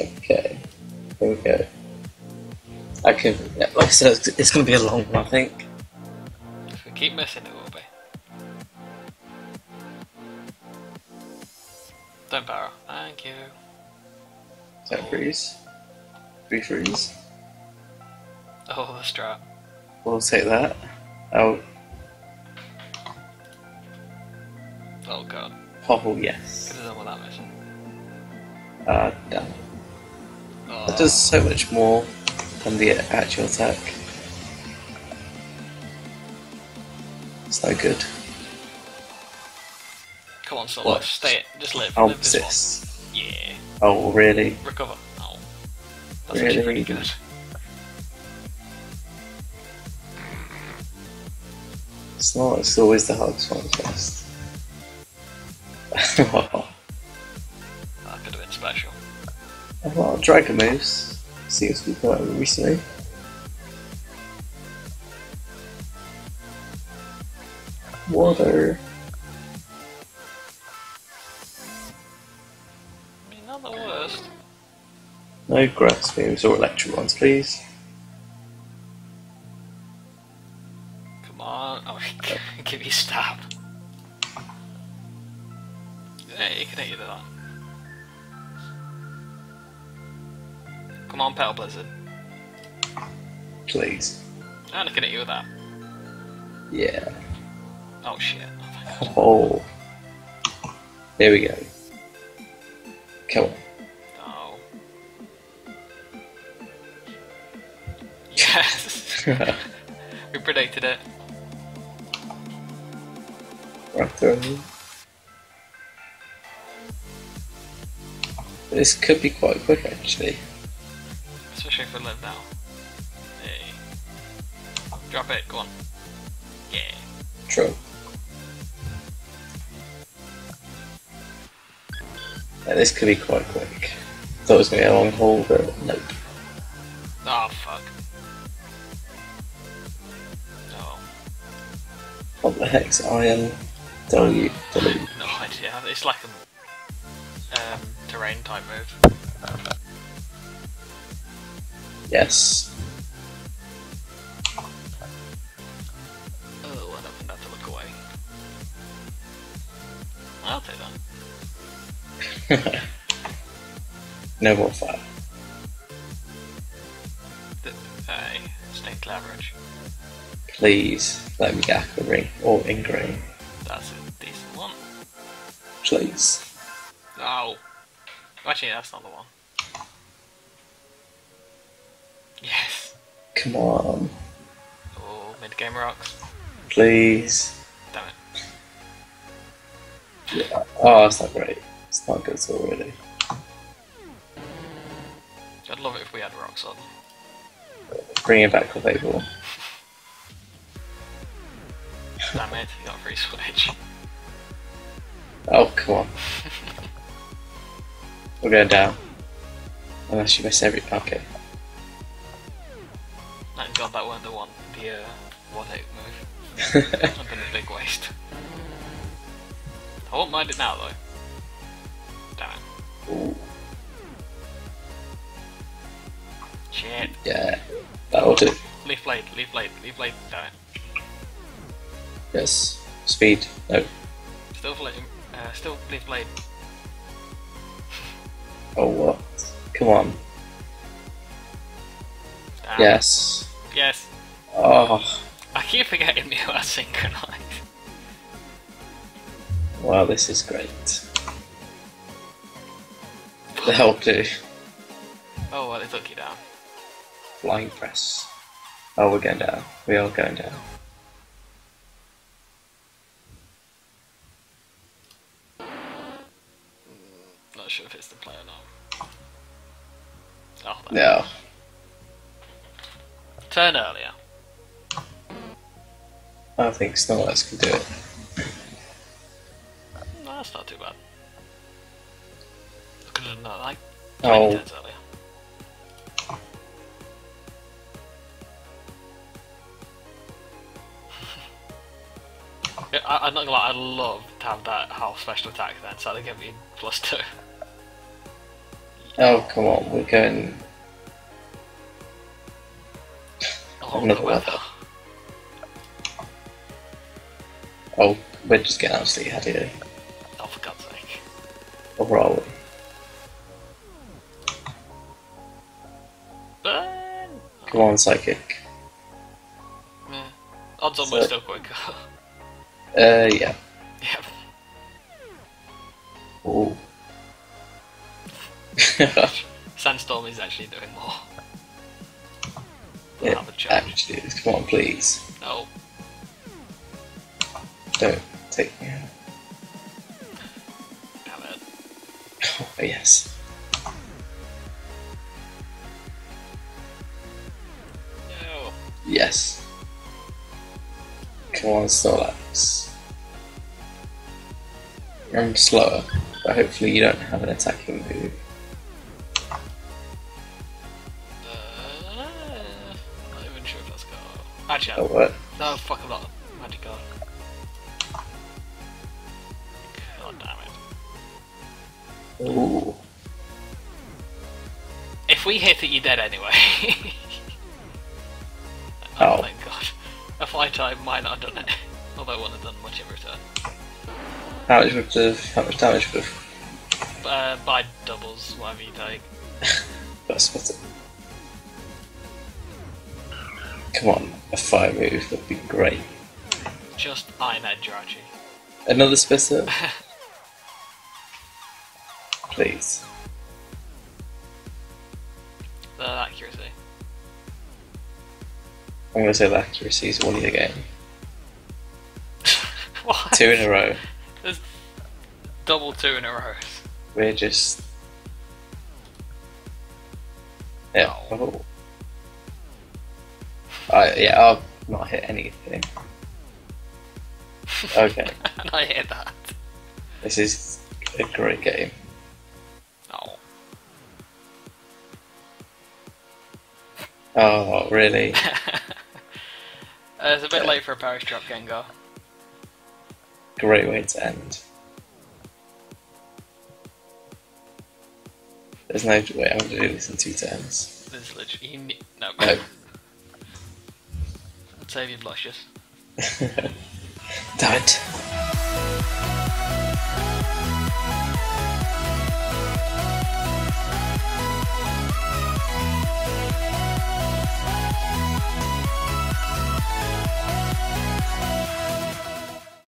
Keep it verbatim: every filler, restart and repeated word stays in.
Okay. Okay. I can, yeah, like I said, it's, it's going to be a long one, I think. If we keep missing it, will be. Don't barrel. Thank you. Is that freeze? Three freeze? Oh, the strap. We'll take that. Oh. Oh god. Hobble, yes. Could have done with that mission. Ah, damn it. Oh. That does so much more than the actual attack. It's no good. Come on, Solo. What? Stay it. Just live. I'll live persist. This one. Yeah. Oh, really? Recover. Oh. That's really? actually pretty good. It's not, it's always the hardest one first. Wow. That could have been special. A lot of dragon moves. See us we've got recently. Water. I mean, not the worst. No grass moves or electric ones, please. Give you stab. Yeah, you can hit either that. Come on, Petal Blizzard. Please. I'm looking at you with that. Yeah. Oh shit. Oh. There we go. Come on. No. Yes. We predicted it. This could be quite quick actually. Especially if we live now. Hey. Drop it, go on. Yeah. True. Yeah, this could be quite quick. Thought it was going to be a long haul, but nope. Oh fuck. No. What the heck's iron? Tell you, tell you. No idea. It's like a um, terrain type move. Yes. Oh, I don't think I had to look away. I'll take that. No more fire. Hey, snake leverage. Please let me get a ring or ingrain. That's a decent one. Please. Oh. Actually, that's not the one. Yes. Come on. Oh, mid-game rocks. Please. Damn it. Yeah. Oh, it's not great. It's not good at all, really. I'd love it if we had rocks on. Bring it back with eight ball. Damn it, you got a free switch. Oh, come on. We're going down. Unless you miss every. Okay. Thank god that weren't the one, the uh, one out move. That would have been a big waste. I won't mind it now though. Damn it. Ooh. Shit. Yeah, that'll do. Leaf blade, leaf blade, leaf blade, damn it. Yes. Speed. No. Still, uh, still leaf blade. Oh what? Come on. Damn. Yes. Yes. Oh. I keep forgetting we are synchronized. Wow, this is great. The hell do? Oh well, they took you down. Flying press. Oh, we're going down. We are going down. Sure if it's the player now. Oh, no. Turn earlier. I think Snorlax can do it. No, that's not too bad. Look at another like twenty turns earlier. Yeah, I, I'm not gonna lie, I'd love to have that half special attack then, so that'd give me plus two. Oh, come on, we're going... Oh, another weather. Oh, we're just getting absolutely had here. Oh, for God's sake. Or where are we? Burn! Come on, psychic. Yeah. Odds on we're still quicker. Uh, yeah. Yep. Oh. Sandstorm is actually doing more. We'll yeah, actually, come on, please. No. Don't take me out. Damn it. Oh, yes. No. Yes. Come on, Snorlax. I'm slower, but hopefully you don't have an attacking move. Actually, oh, what? No, fuck, I'm not magic guard. God damn it. Ooh. If we hit it, you're dead anyway. Oh. Oh my god. A fly type might not have done it. Although I wouldn't have done much in return. How much would the, how much damage would have? Uh, by doubles, whatever you take. That's split it. Come on, a fire move would be great. Just Iron Head Jirachi. Another spitter? Please. The accuracy. I'm gonna say the accuracy is one of the game. What? Two in a row. There's double two in a row. We're just. Yeah. Oh. Uh, yeah, I'll not hit anything. Okay. And I hear that. This is a great game. Oh. Oh, really? uh, it's a bit yeah. late for a Parish Drop, Gengar. Great way to end. There's no way I'm going to do this in two turns. There's literally... No. no. Save you, blushes. Damn it.